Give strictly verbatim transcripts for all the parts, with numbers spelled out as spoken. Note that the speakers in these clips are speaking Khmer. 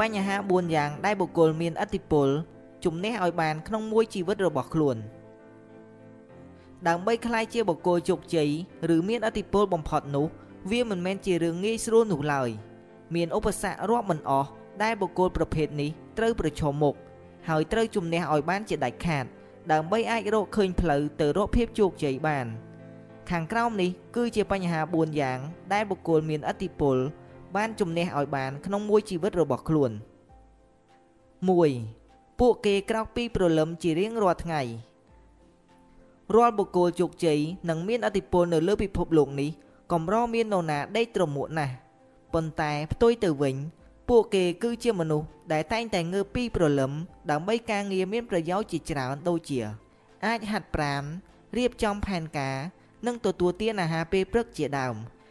បញ្ហា bốn យ៉ាង ដែល បុគ្គល មាន អតិពល ជំនះ ឲ្យ បាន ក្នុង មួយ ជីវិត របស់ ខ្លួន ដើម្បី ខ្លាយ ជា បុគ្គល ជោគជ័យ ឬ មាន អតិពល បំផុត នោះ វា មិន មែន ជា រឿង ងាយ ស្រួល នោះ ឡើយ មាន ឧបសគ្គ រាប់ មិន អស់ ដែល បុគ្គល ប្រភេទ នេះ ត្រូវ ប្រឈម មុខ ហើយ ត្រូវ ជំនះ ឲ្យ បាន ជា ដាច់ ខាត ដើម្បី អាច រក ឃើញ ផ្លូវ ទៅ រក ភាព ជោគជ័យ បាន ខាង ក្រោម នេះ គឺជា បញ្ហា bốn យ៉ាង ដែល បុគ្គល មាន អតិពល បាន ជំនះ ឲ្យ បាន ក្នុង មួយ ជីវិត របស់ ខ្លួន một ពួក គេ ក្រោក ពី ព្រលឹម ជា រៀង រាល់ ថ្ងៃ រាល់ បុគ្គល ជោគជ័យ និង មាន អតិពល នៅ លើ ពិភព លោក នេះ កម្រ មាន នរ ណា ដេក ត្រមួក ណាស់ ប៉ុន្តែ ផ្ទុយ ទៅ វិញ ពួក គេ គឺជា មនុស្ស ដែល តែង តែ ងើប ពី ព្រលឹម ដើម្បី ការ ងារ មាន ប្រយោជន៍ ជា ច្រើន ដូច ជា អាច ហាត់ ប្រាណ រៀប ចំ ផែន ការ និង ទទួល ទាន អាហារ ពេល ព្រឹក ជា ដើម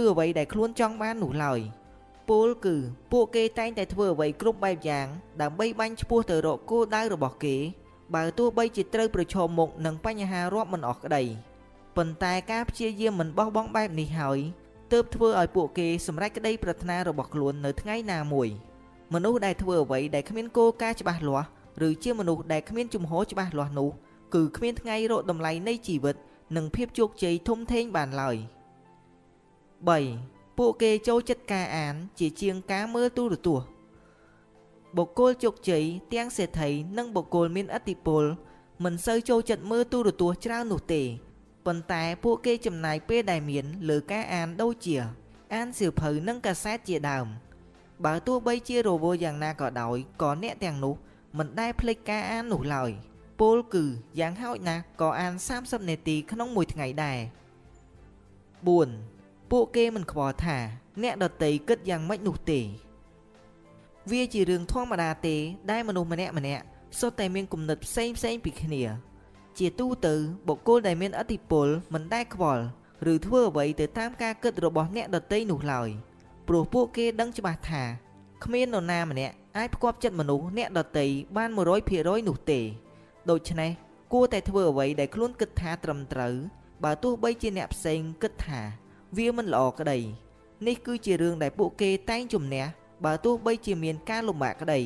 ឬ អ្វី ដែល ខ្លួន ចង់ បាន នោះ ឡើយ ពល គឺ ពួក គេ តែង តែ ធ្វើ អ្វី គ្រប់ បែប យ៉ាង ដើម្បី បាញ់ ឈ្មោះ ទៅ រក គោល ដៅ របស់ គេ បើ ទោះ បី ជា ត្រូវ ប្រឈម មុខ នឹង បញ្ហា រាប់ មិន អស់ ក្តី ប៉ុន្តែ ការ ព្យាយាម មិន បោះ បង់ បែប នេះ ហើយ ទើប ធ្វើ ឲ្យ ពួក គេ សម្រេច ក្តី ប្រាថ្នា របស់ ខ្លួន នៅ ថ្ងៃ ណា មួយ មនុស្ស ដែល ធ្វើ អ្វី ដែល គ្មាន គោល ការណ៍ ច្បាស់ លាស់ ឬ ជា មនុស្ស ដែល គ្មាន ជំហរ ច្បាស់ លាស់ នោះ គឺ គ្មាន ថ្ងៃ រក តម្លៃ នៃ ជីវិត និង ភាព ជោគជ័យ ធំ ធេង បាន ឡើយ ba ពួក គេ ចូល ចិត្ត ការ អាន ជា ជាង ការ មើល ទូរទស្សន៍ បុគ្គល ជោគជ័យ ទាំង សេដ្ឋី និង បុគ្គល មាន អតិពល មិន សូវ ចូល ចិត្ត មើល ទូរទស្សន៍ ច្រើន នោះ ទេ ប៉ុន្តែ ពួក គេ ចំណាយ ពេល ដែល មាន លើ ការ អាន ដូច ជា អាន សៀវភៅ និង កាសែត ជា ដើម បើ ទោះ បី ជា រវល់ យ៉ាង ណា ក៏ ដោយ ក៏ អ្នក ទាំង នោះ មិន ដែល ភ្លេច ការ អាន នោះ ឡើយ ពល គឺ យ៉ាង ហោច ណាស់ ក៏ អាន ba mươiនាទី ក្នុង មួយ ថ្ងៃ ដែរ bốn ពួក គេ មិន ខ្វល់ ថា អ្នក ដតី គិត យ៉ាង ម៉េច នោះ ទេ វា ជា រឿង ធម្មតា ទេ ដែល មនុស្ស ម្នាក់ ម្នាក់ សុទ្ធ តែ មាន គំនិត ផ្សេង ផ្សេង ពី គ្នា ជា ទូ ទៅ បុគ្គល ដែល មាន អតិពល មិន ដែល ខ្វល់ ឬ ធ្វើ អ្វី ទៅ តាម ការ គិត របស់ អ្នក ដតី នោះ ឡើយ ព្រោះ ពួក គេ ដឹង ច្បាស់ ថា គ្មាន នរ ណា ម្នាក់ អាច ផ្គាប់ ចិត្ត មនុស្ស អ្នក ដតី បាន một trăm phần trăm នោះ ទេ ដូច្នេះ គួរ តែ ធ្វើ អ្វី ដែល ខ្លួន គិត ថា ត្រឹម ត្រូវ បើ ទោះ បី ជា អ្នក ផ្សេង គិត ថា វា មិន ល្អ ក្តី នេះ គឺជា រឿង ដែល ពួក គេ តែង ជំនះ បើ ទោះ បី ជា មាន ការ លំបាក ក្តី